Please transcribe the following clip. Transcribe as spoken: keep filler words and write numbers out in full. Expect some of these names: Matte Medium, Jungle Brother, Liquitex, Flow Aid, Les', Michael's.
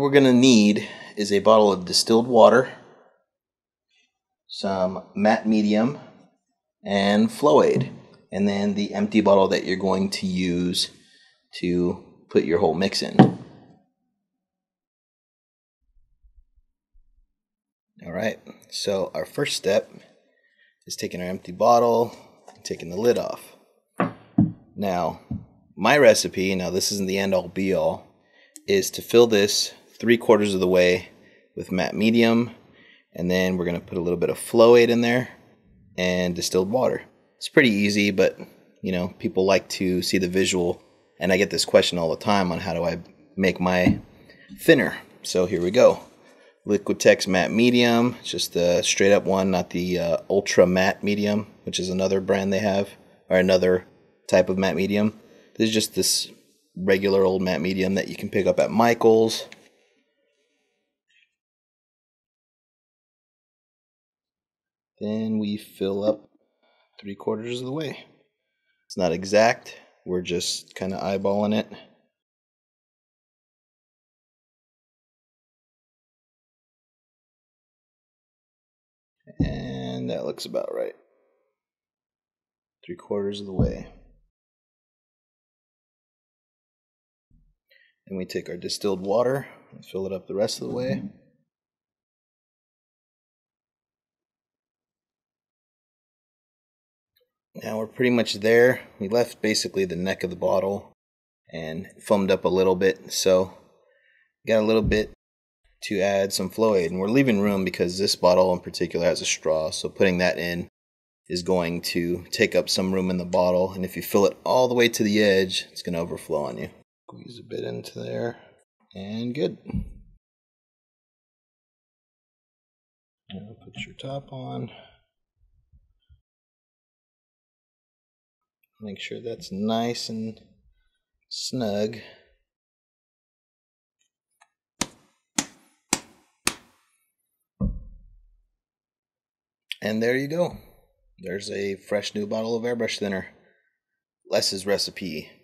we're going to need is a bottle of distilled water, some matte medium, and Flow Aid, and then the empty bottle that you're going to use to put your whole mix in. All right, so our first step is taking our empty bottle and taking the lid off. Now, my recipe, now this isn't the end all be all, is to fill this three quarters of the way with matte medium, and then we're gonna put a little bit of Flow Aid in there and distilled water. It's pretty easy, but you know, people like to see the visual, and I get this question all the time on how do I make my thinner. So here we go. Liquitex matte medium, just the straight up one, not the uh, ultra matte medium, which is another brand they have, or another type of matte medium. This is just this regular old matte medium that you can pick up at Michael's. Then we fill up three quarters of the way. It's not exact, we're just kind of eyeballing it. And that looks about right. Three quarters of the way. Then we take our distilled water and fill it up the rest of the way. Now we're pretty much there. We left basically the neck of the bottle and foamed up a little bit, so got a little bit to add some Flow Aid, and we're leaving room because this bottle in particular has a straw, so putting that in is going to take up some room in the bottle, and if you fill it all the way to the edge, it's going to overflow on you. Squeeze a bit into there, and good. Now put your top on. Make sure that's nice and snug. And there you go. There's a fresh new bottle of airbrush thinner. Les's recipe.